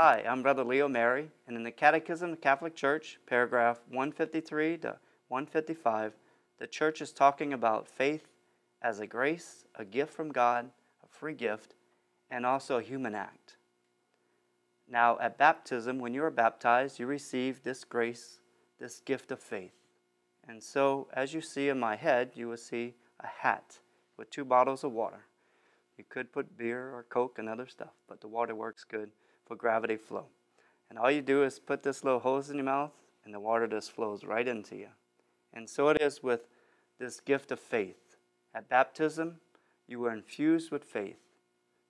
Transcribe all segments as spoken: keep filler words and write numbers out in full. Hi, I'm Brother Leo Mary, and in the Catechism of the Catholic Church, paragraph one fifty-three to one fifty-five, the Church is talking about faith as a grace, a gift from God, a free gift, and also a human act. Now, at baptism, when you are baptized, you receive this grace, this gift of faith. And so, as you see in my head, you will see a hat with two bottles of water. You could put beer or Coke and other stuff, but the water works good for gravity flow. And all you do is put this little hose in your mouth, and the water just flows right into you. And so it is with this gift of faith. At baptism, you were infused with faith.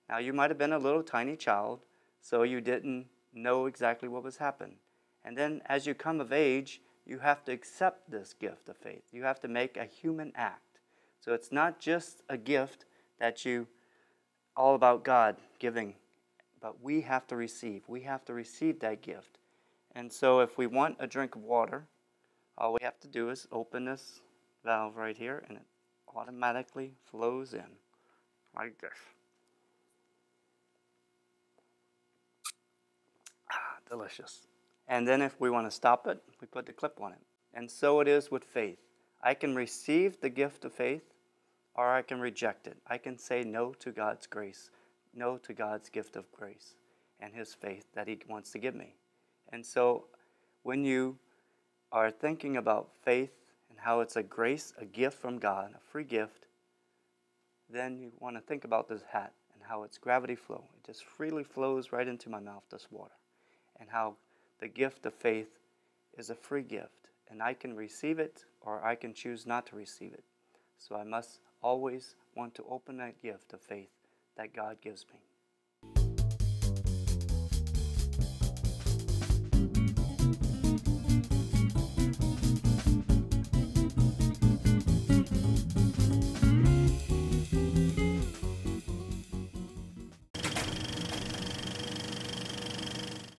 Now, you might have been a little tiny child, so you didn't know exactly what was happening. And then as you come of age, you have to accept this gift of faith. You have to make a human act. So it's not just a gift that you all about God giving, but we have to receive. We have to receive that gift. And so if we want a drink of water, all we have to do is open this valve right here, and it automatically flows in like this. Ah, delicious. And then if we want to stop it, we put the clip on it. And so it is with faith. I can receive the gift of faith, or I can reject it. I can say no to God's grace, no to God's gift of grace and His faith that He wants to give me. And so when you are thinking about faith and how it's a grace, a gift from God, a free gift, then you want to think about this hat and how it's gravity flow. It just freely flows right into my mouth, this water, and how the gift of faith is a free gift, and I can receive it or I can choose not to receive it. So I must always want to open that gift of faith that God gives me.